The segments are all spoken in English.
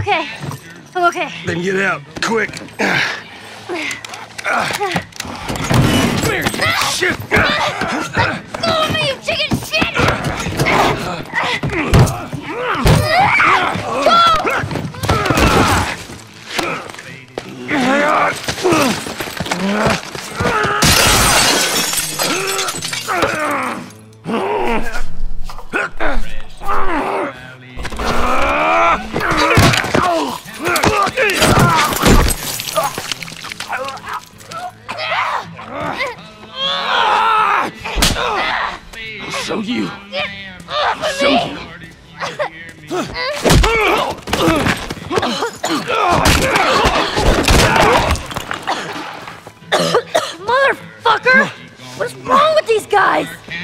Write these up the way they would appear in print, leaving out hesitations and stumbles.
okay. I'm okay. Then get out, quick. Here, shit. Let go of me, you chicken shit!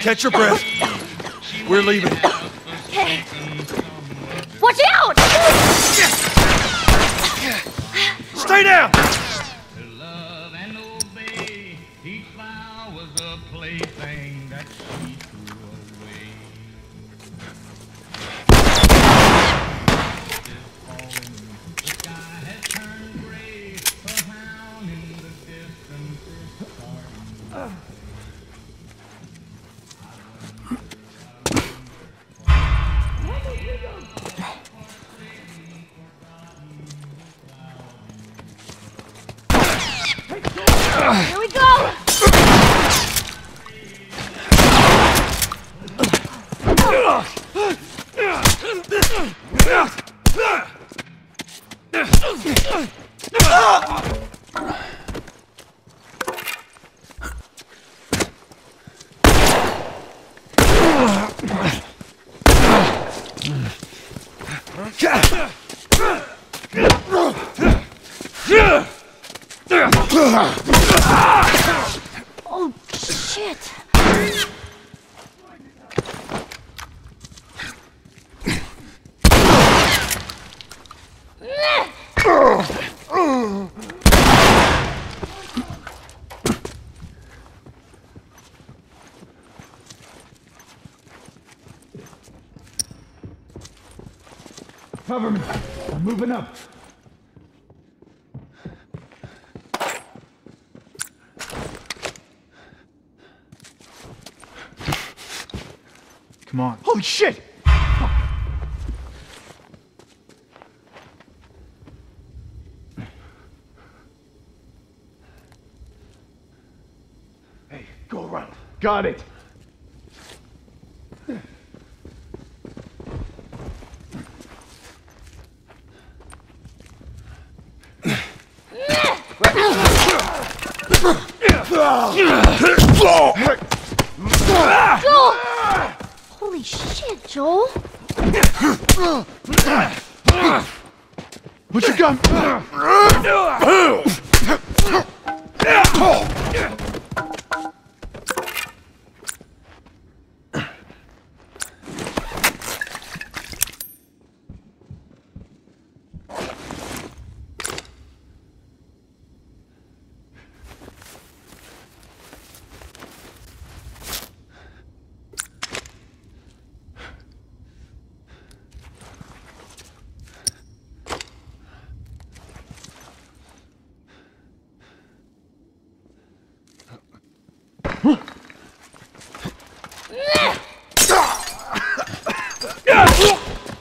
Catch your breath. We're leaving. Okay. Watch out! Stay down! Here we go! Oh, shit. Cover me. I'm moving up. Come on. Holy shit! Oh. Hey, go around. Got it. Joel! Holy shit, Joel! What you got? Huh?